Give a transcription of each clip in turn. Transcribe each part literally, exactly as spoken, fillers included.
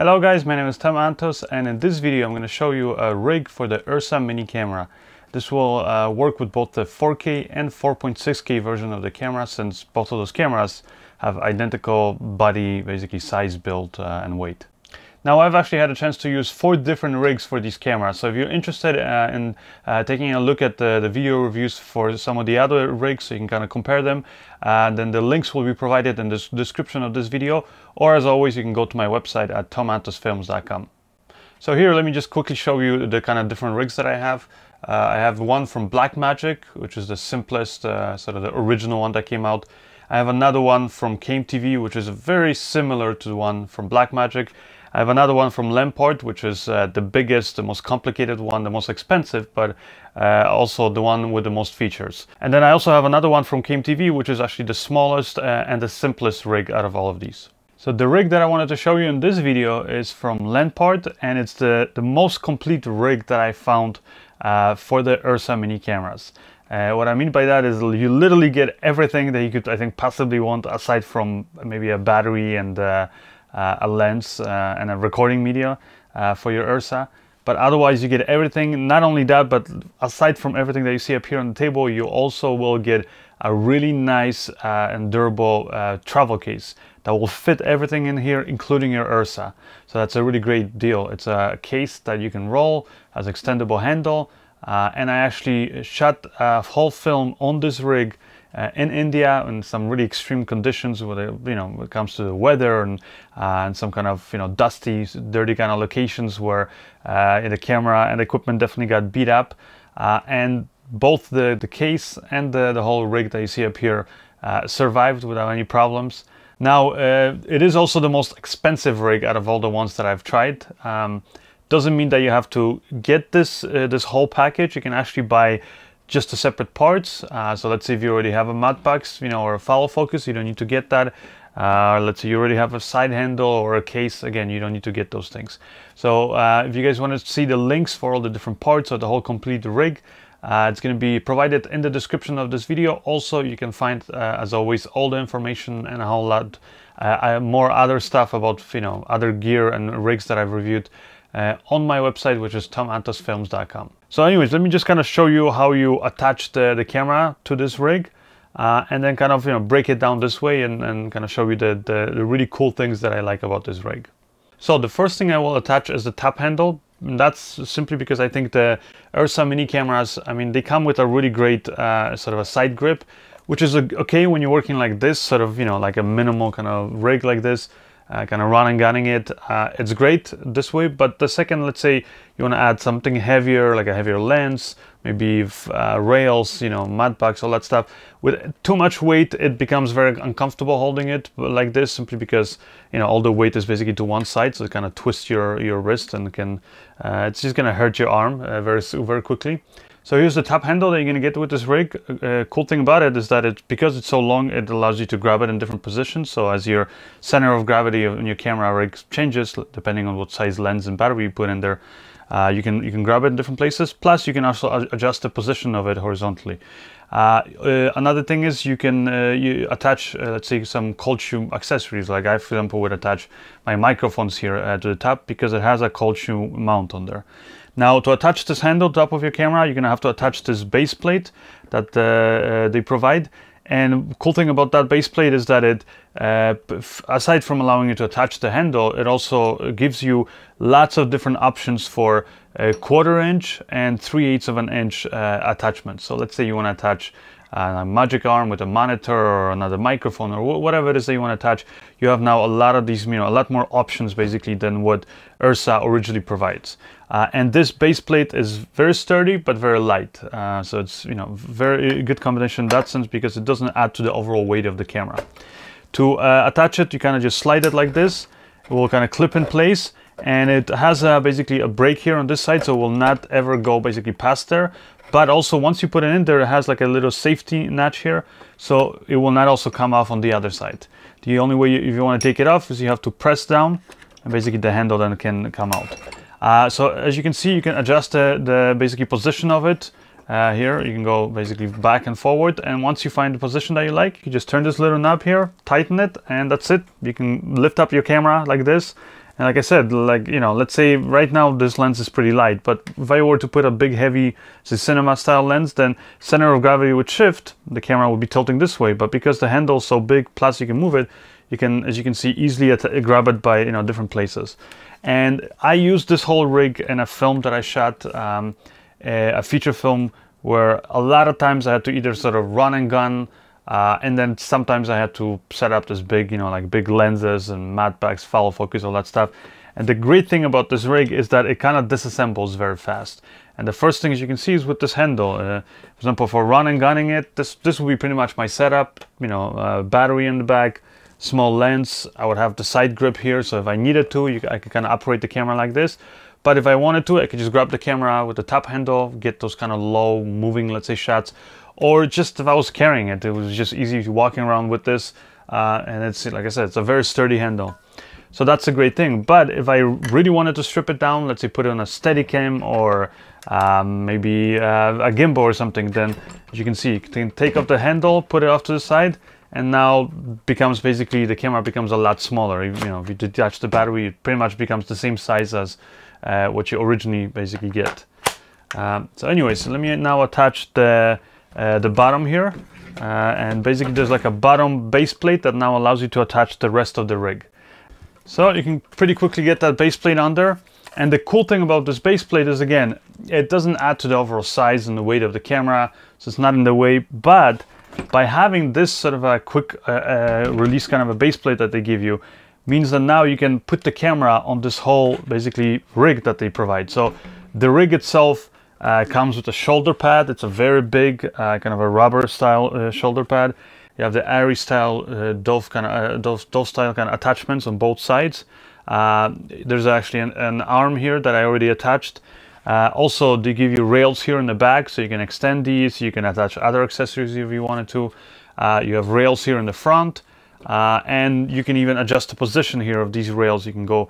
Hello guys, my name is Tom Antos, and in this video I'm going to show you a rig for the Ursa Mini camera. This will uh, work with both the four K and four point six K version of the camera, since both of those cameras have identical body, basically size, build uh, and weight. Now, I've actually had a chance to use four different rigs for these cameras, so if you're interested uh, in uh, taking a look at the, the video reviews for some of the other rigs so you can kind of compare them, uh, then the links will be provided in the description of this video, or as always you can go to my website at tom antos films dot com. So here, let me just quickly show you the kind of different rigs that I have. Uh, I have one from Blackmagic, which is the simplest, uh, sort of the original one that came out. I have another one from CAME T V, which is very similar to the one from Blackmagic. I have another one from LanParte, which is uh, the biggest, the most complicated one, the most expensive, but uh, also the one with the most features. And then I also have another one from CAME T V, which is actually the smallest uh, and the simplest rig out of all of these. So the rig that I wanted to show you in this video is from LanParte, and it's the, the most complete rig that I found uh, for the Ursa Mini cameras. Uh, what I mean by that is you literally get everything that you could, I think, possibly want, aside from maybe a battery and uh, Uh, a lens uh, and a recording media uh, for your Ursa, but otherwise you get everything. Not only that, but aside from everything that you see up here on the table, you also will get a really nice uh, and durable uh, travel case that will fit everything in here, including your Ursa. So that's a really great deal. It's a case that you can roll, has extendable handle, uh, and I actually shot a whole film on this rig Uh, in India, in some really extreme conditions, where it, you know, when it comes to the weather and, uh, and some kind of, you know, dusty, dirty kind of locations where uh, the camera and equipment definitely got beat up. Uh, and both the, the case and the, the whole rig that you see up here uh, survived without any problems. Now, uh, it is also the most expensive rig out of all the ones that I've tried. Um, doesn't mean that you have to get this, uh, this whole package. You can actually buy just the separate parts. Uh, so let's say if you already have a mud box, you know, or a follow focus, you don't need to get that. Uh, let's say you already have a side handle or a case, again, you don't need to get those things. So uh, if you guys want to see the links for all the different parts or the whole complete rig, uh, it's going to be provided in the description of this video. Also, you can find, uh, as always, all the information and a whole lot uh, more other stuff about, you know, other gear and rigs that I've reviewed Uh, on my website, which is tom antos films dot com. So anyways, let me just kind of show you how you attach the, the camera to this rig, uh, and then kind of, you know, break it down this way and, and kind of show you the, the, the really cool things that I like about this rig. So the first thing I will attach is the tap handle. And that's simply because I think the Ursa Mini cameras, I mean, they come with a really great uh, sort of a side grip, which is okay when you're working like this, sort of, you know, like a minimal kind of rig like this. Uh, kind of run and gunning it, uh, it's great this way. But the second, let's say you want to add something heavier, like a heavier lens, maybe uh, rails, you know, mud bugs, all that stuff, with too much weight, it becomes very uncomfortable holding it like this, simply because, you know, all the weight is basically to one side, so it kind of twists your your wrist and can uh, it's just gonna hurt your arm uh, very very quickly. So here's the tap handle that you're gonna get with this rig. Uh, cool thing about it is that it, because it's so long, it allows you to grab it in different positions. So as your center of gravity on your camera rig changes, depending on what size lens and battery you put in there, uh, you can you can grab it in different places. Plus, you can also adjust the position of it horizontally. Uh, uh, another thing is you can uh, you attach, uh, let's say, some cold shoe accessories. Like I, for example, would attach my microphones here uh, to the tap, because it has a cold shoe mount on there. Now, to attach this handle top of your camera, you're gonna have to attach this base plate that uh, they provide. And cool thing about that base plate is that it, uh, aside from allowing you to attach the handle, it also gives you lots of different options for a quarter inch and three eighths of an inch uh, attachments. So let's say you want to attach a magic arm with a monitor or another microphone or whatever it is that you want to attach. You have now a lot of these, you know, a lot more options basically than what Ursa originally provides. Uh, and this base plate is very sturdy but very light, uh, so it's, you know, very good combination in that sense, because it doesn't add to the overall weight of the camera. To uh, attach it, you kind of just slide it like this. It will kind of clip in place, and it has a, basically a break here on this side, so it will not ever go basically past there. But also, once you put it in there, it has like a little safety notch here, so it will not also come off on the other side. The only way you, if you want to take it off, is you have to press down, and basically the handle then can come out. Uh, so as you can see, you can adjust the, the basically position of it. Uh, here you can go basically back and forward, and once you find the position that you like, you just turn this little knob here, tighten it, and that's it. You can lift up your camera like this And like I said, like, you know, let's say right now this lens is pretty light, but if I were to put a big heavy, say, cinema style lens, then center of gravity would shift, the camera would be tilting this way. But because the handle's so big, plus you can move it, you can, as you can see, easily grab it by, you know, different places. And I used this whole rig in a film that I shot, um, a feature film, where a lot of times I had to either sort of run and gun, uh, and then sometimes I had to set up this big, you know, like big lenses and matte packs, follow focus, all that stuff. And the great thing about this rig is that it kind of disassembles very fast. And the first thing, as you can see, is with this handle. Uh, for example, for run and gunning it, this this would be pretty much my setup. You know, uh, battery in the back, small lens. I would have the side grip here, so if I needed to, you, I could kind of operate the camera like this. But if I wanted to, I could just grab the camera with the top handle, get those kind of low moving, let's say, shots. Or just if I was carrying it, it was just easy walking around with this. Uh, and it's, like I said, it's a very sturdy handle. So that's a great thing. But if I really wanted to strip it down, let's say put it on a Steadicam or um, maybe uh, a gimbal or something, then as you can see, you can take up the handle, put it off to the side, and now becomes basically, the camera becomes a lot smaller. You know, if you detach the battery, it pretty much becomes the same size as Uh, what you originally basically get. Um, so anyways, so let me now attach the uh, the bottom here, uh, and basically there's like a bottom base plate that now allows you to attach the rest of the rig. So you can pretty quickly get that base plate under. And the cool thing about this base plate is, again, it doesn't add to the overall size and the weight of the camera, so it's not in the way. But by having this sort of a quick uh, uh, release kind of a base plate that they give you, means that now you can put the camera on this whole basically rig that they provide. So the rig itself uh, comes with a shoulder pad. It's a very big uh, kind of a rubber style uh, shoulder pad. You have the Arri style, uh, Dolph kind of uh, Dolph, Dolph style kind of attachments on both sides. Uh, there's actually an, an arm here that I already attached. Uh, also, they give you rails here in the back, so you can extend these. You can attach other accessories if you wanted to. Uh, you have rails here in the front. Uh, and you can even adjust the position here of these rails. You can go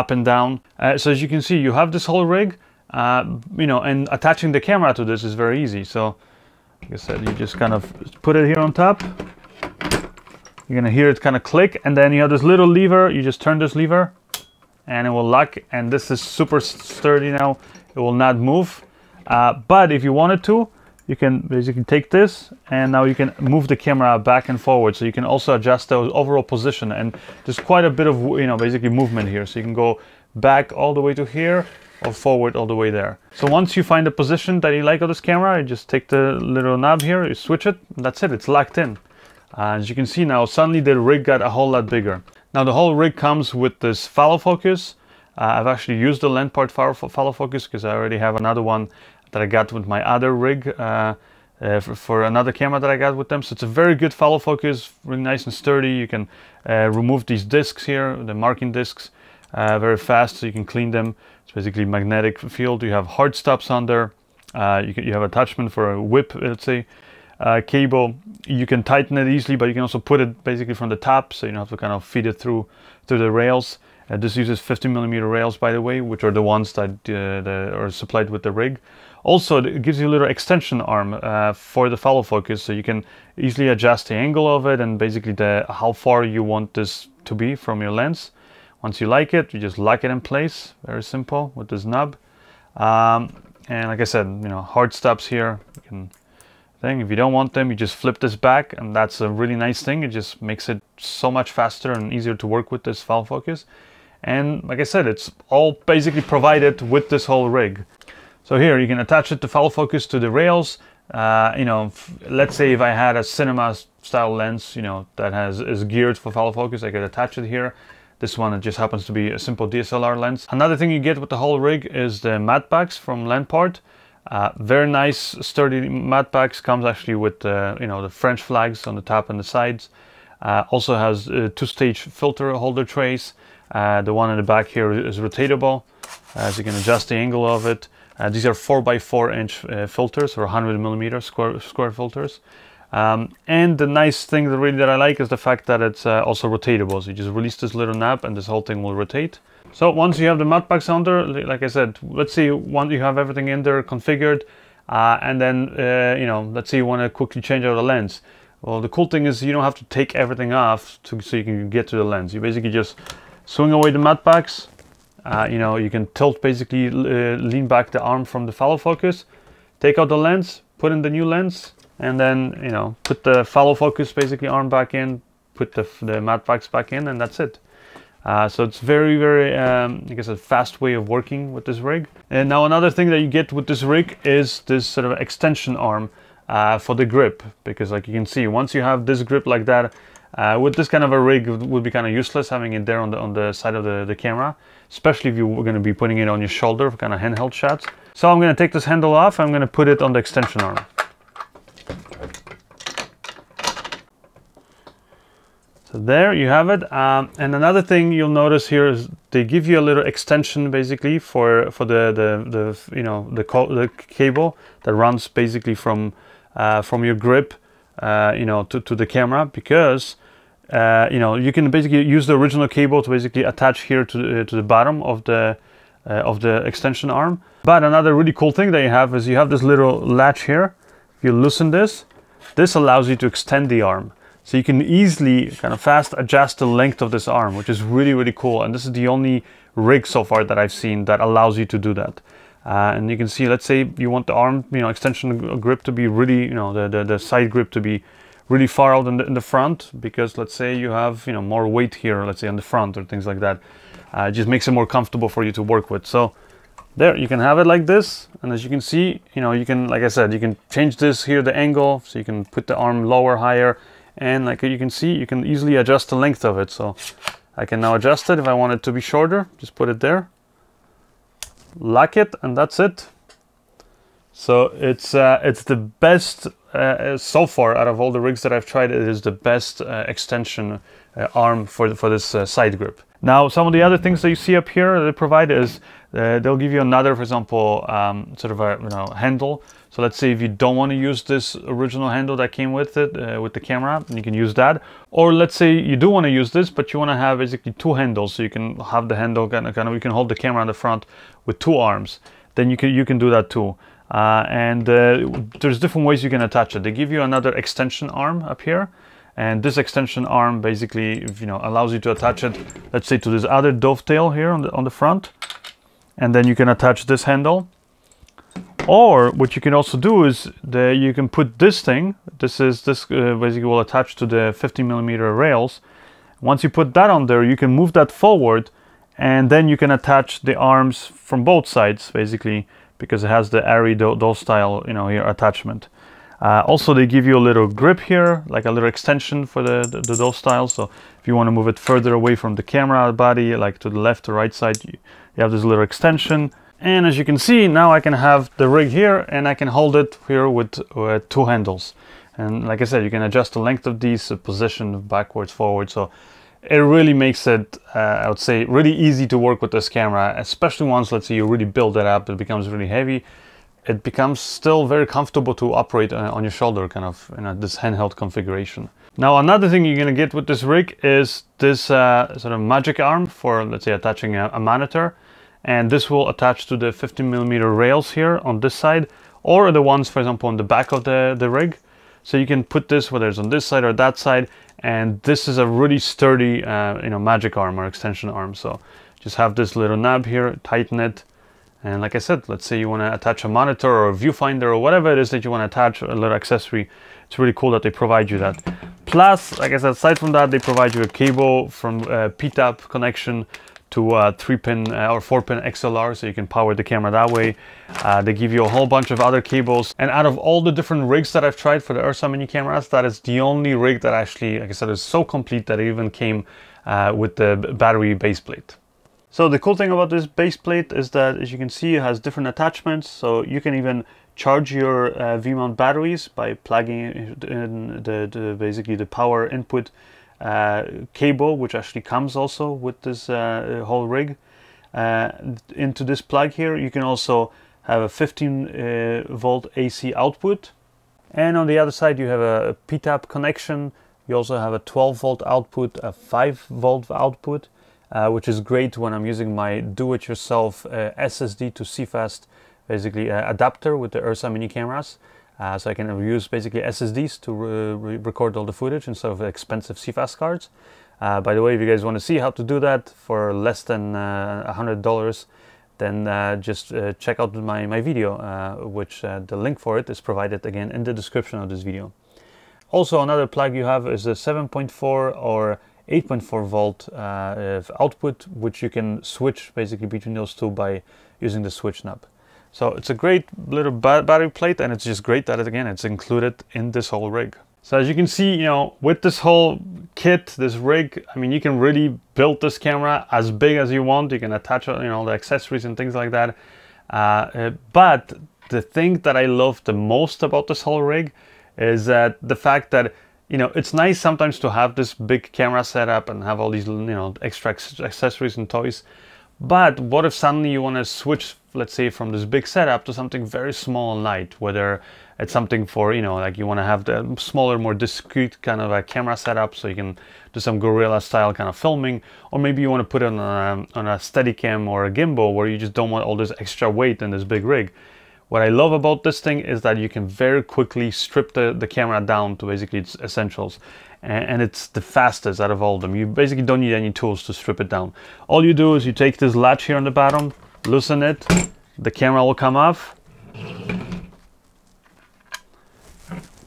up and down. Uh, so as you can see, you have this whole rig, uh, you know, and attaching the camera to this is very easy. So like I said, you just kind of put it here on top. You're gonna hear it kind of click, and then you have this little lever. You just turn this lever and it will lock, and this is super sturdy now. It will not move. Uh, but if you wanted to, you can basically take this, and now you can move the camera back and forward. So you can also adjust the overall position, and there's quite a bit of, you know, basically movement here. So you can go back all the way to here or forward all the way there. So once you find a position that you like of this camera, you just take the little knob here, you switch it, and that's it, it's locked in. Uh, as you can see now, suddenly the rig got a whole lot bigger. Now the whole rig comes with this follow focus. Uh, I've actually used the LanParte follow focus because I already have another one that I got with my other rig uh, uh, for, for another camera that I got with them. So it's a very good follow focus, really nice and sturdy. You can uh, remove these discs here, the marking discs, uh, very fast, so you can clean them. It's basically magnetic field. You have hard stops on there. Uh, you, can, you have attachment for a whip, let's say, uh, cable. You can tighten it easily, but you can also put it basically from the top, so you don't have to kind of feed it through through the rails. Uh, this uses fifty millimeter rails, by the way, which are the ones that uh, the, are supplied with the rig. Also, it gives you a little extension arm uh, for the follow focus, so you can easily adjust the angle of it and basically the how far you want this to be from your lens. Once you like it, you just lock it in place. Very simple with this knob. Um, and like I said, you know, hard stops here. You can thing. If you don't want them, you just flip this back, and that's a really nice thing. It just makes it so much faster and easier to work with this follow focus. And like I said, it's all basically provided with this whole rig. So here you can attach it to follow focus to the rails. Uh, you know, let's say if I had a cinema style lens, you know, that has is geared for follow focus, I could attach it here. This one, it just happens to be a simple D S L R lens. Another thing you get with the whole rig is the matte packs from LanParte. Uh, very nice sturdy matte packs. Comes actually with uh, you know, the French flags on the top and the sides. Uh, also has uh, two-stage filter holder trays. Uh, the one in the back here is rotatable, uh, so you can adjust the angle of it. Uh, these are four by four inch uh, filters, or one hundred millimeter square, square filters. Um, and the nice thing that really that I like is the fact that it's uh, also rotatable. So you just release this little knob and this whole thing will rotate. So once you have the matte packs under, like I said, let's say once you have everything in there configured, uh, and then, uh, you know, let's say you want to quickly change out the lens. Well, the cool thing is you don't have to take everything off to, so you can get to the lens. You basically just swing away the matte packs, Uh, you know, you can tilt, basically uh, lean back the arm from the follow focus, take out the lens, put in the new lens, and then, you know, put the follow focus, basically arm back in, put the, the matte wax back in, and that's it. Uh, so it's very, very, um, I guess, a fast way of working with this rig. And now another thing that you get with this rig is this sort of extension arm uh, for the grip, because like you can see, once you have this grip like that, uh, with this kind of a rig, it would be kind of useless having it there on the on the side of the, the camera, especially if you were going to be putting it on your shoulder for kind of handheld shots. So I'm going to take this handle off. I'm going to put it on the extension arm. So there you have it. Um, and another thing you'll notice here is they give you a little extension basically for for the the, the you know the, the cable that runs basically from uh, from your grip uh, you know to, to the camera, because uh, you know you can basically use the original cable to basically attach here to uh, to the bottom of the uh, of the extension arm. But another really cool thing that you have is you have this little latch here. If you loosen this, this allows you to extend the arm. So you can easily kind of fast adjust the length of this arm, which is really, really cool. And this is the only rig so far that I've seen that allows you to do that. Uh, and you can see, let's say you want the arm, you know, extension grip to be really, you know, the, the, the side grip to be really far out in the, in the front, because let's say you have, you know, more weight here, let's say on the front or things like that. Uh, it just makes it more comfortable for you to work with. So there, you can have it like this. And as you can see, you know, you can, like I said, you can change this here, the angle, so you can put the arm lower, higher. And like you can see, you can easily adjust the length of it. So I can now adjust it. If I want it to be shorter, just put it there, lock it, and that's it. So it's uh, it's the best uh, so far out of all the rigs that I've tried. It is the best uh, extension uh, arm for for this uh, side grip. Now, some of the other things that you see up here that they provide is uh, they'll give you another, for example, um, sort of a you know handle. So let's say if you don't want to use this original handle that came with it, uh, with the camera, you can use that. Or let's say you do want to use this, but you want to have basically two handles, so you can have the handle kind of, kind of you can hold the camera on the front with two arms. Then you can you can do that too. Uh, and uh, there's different ways you can attach it. They give you another extension arm up here. And this extension arm basically, you know, allows you to attach it, let's say, to this other dovetail here on the, on the front. And then you can attach this handle. Or what you can also do is the, you can put this thing, this is this uh, basically will attach to the fifty millimeter rails. Once you put that on there, you can move that forward, and then you can attach the arms from both sides basically, because it has the Arri doll style, you know, here attachment. Uh, also, they give you a little grip here, like a little extension for the, the, the Dolph style. So if you want to move it further away from the camera body, like to the left or right side, you, you have this little extension. And as you can see, now I can have the rig here and I can hold it here with uh, two handles. And like I said, you can adjust the length of these, uh, position backwards, forward. So it really makes it, uh, I would say, really easy to work with this camera, especially once, let's say, you really build it up, it becomes really heavy. It becomes still very comfortable to operate uh, on your shoulder, kind of, you know, this handheld configuration. Now, another thing you're going to get with this rig is this uh, sort of magic arm for, let's say, attaching a, a monitor. And this will attach to the fifty millimeter rails here on this side, or the ones, for example, on the back of the, the rig. So you can put this, whether it's on this side or that side. And this is a really sturdy, uh, you know, magic arm or extension arm. So just have this little knob here, tighten it. And like I said, let's say you want to attach a monitor or a viewfinder or whatever it is that you want to attach, a little accessory. It's really cool that they provide you that. Plus, like I said, aside from that, they provide you a cable from uh, P-Tap connection to a three pin uh, or four pin X L R, so you can power the camera that way. Uh, they give you a whole bunch of other cables. And out of all the different rigs that I've tried for the Ursa Mini cameras, that is the only rig that actually, like I said, is so complete that it even came uh, with the battery base plate. So the cool thing about this base plate is that, as you can see, it has different attachments, so you can even charge your uh, V-mount batteries by plugging in the, the basically the power input uh, cable, which actually comes also with this uh, whole rig, uh, into this plug here. You can also have a fifteen volt A C output, and on the other side you have a P-Tap connection. You also have a twelve volt output, a five volt output. Uh, which is great when I'm using my do-it-yourself uh, S S D to C FAST basically uh, adapter with the Ursa Mini cameras. Uh, so I can use basically S S Ds to re re record all the footage instead of expensive C FAST cards. Uh, by the way, if you guys want to see how to do that for less than a hundred dollars, then uh, just uh, check out my, my video, uh, which uh, the link for it is provided again in the description of this video. Also, another plug you have is a seven point four or eight point four volt uh, output, which you can switch basically between those two by using the switch knob. So it's a great little ba battery plate, and it's just great that it, again, it's included in this whole rig. So as you can see, you know, with this whole kit, this rig, I mean, you can really build this camera as big as you want. You can attach, you know, the accessories and things like that. Uh, uh, but the thing that I love the most about this whole rig is that the fact that, you know, it's nice sometimes to have this big camera set up and have all these, you know, extra accessories and toys. But what if suddenly you want to switch, let's say, from this big setup to something very small and light, whether it's something for, you know, like you want to have the smaller, more discreet kind of a camera setup so you can do some guerrilla style kind of filming, or maybe you want to put it on a, on a Steadicam or a gimbal where you just don't want all this extra weight in this big rig. What I love about this thing is that you can very quickly strip the, the camera down to basically its essentials. And, and it's the fastest out of all of them. You basically don't need any tools to strip it down. All you do is you take this latch here on the bottom, loosen it, the camera will come off.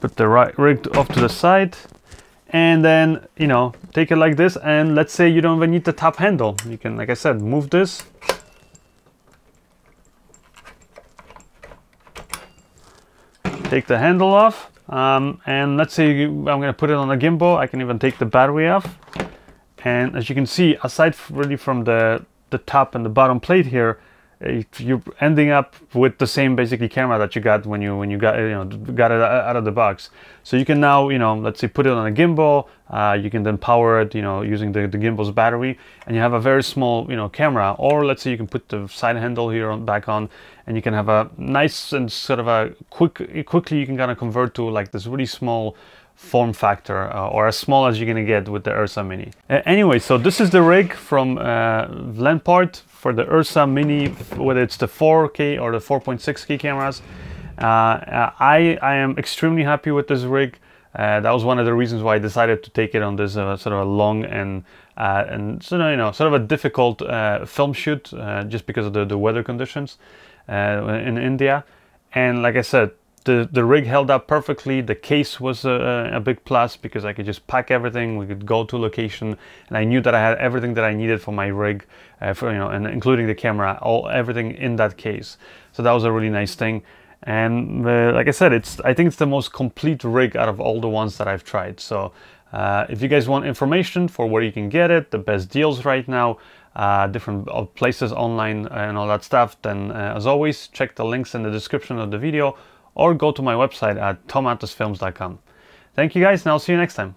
Put the right rig off to the side. And then, you know, take it like this. And let's say you don't even need the top handle. You can, like I said, move this. Take the handle off, um, and let's say you, I'm going to put it on a gimbal. I can even take the battery off, and as you can see, aside really from the the top and the bottom plate here, you're ending up with the same basically camera that you got when you when you got you know got it out of the box. So you can now, you know, let's say put it on a gimbal. Uh, you can then power it, you know, using the, the gimbal's battery, and you have a very small, you know, camera. Or let's say you can put the side handle here on, back on, and you can have a nice and sort of a quick, quickly you can kind of convert to like this really small form factor, uh, or as small as you're gonna get with the Ursa Mini. Uh, anyway, so this is the rig from uh, LanParte for the Ursa Mini, whether it's the four K or the four point six K cameras. Uh, I, I am extremely happy with this rig. Uh, that was one of the reasons why I decided to take it on this uh, sort of a long and uh, and sort of, you know, sort of a difficult uh, film shoot, uh, just because of the, the weather conditions uh, in India. And like I said, the the rig held up perfectly. The case was a, a big plus because I could just pack everything. We could go to location, and I knew that I had everything that I needed for my rig, uh, for, you know, and including the camera, all everything in that case. So that was a really nice thing. And uh, like I said, it's I think it's the most complete rig out of all the ones that I've tried. So uh, if you guys want information for where you can get it, the best deals right now, uh, different places online and all that stuff, then uh, as always, check the links in the description of the video or go to my website at tom antos films dot com. Thank you guys, and I'll see you next time.